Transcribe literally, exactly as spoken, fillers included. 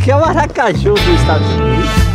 aqui é o Aracaju dos Estados Unidos.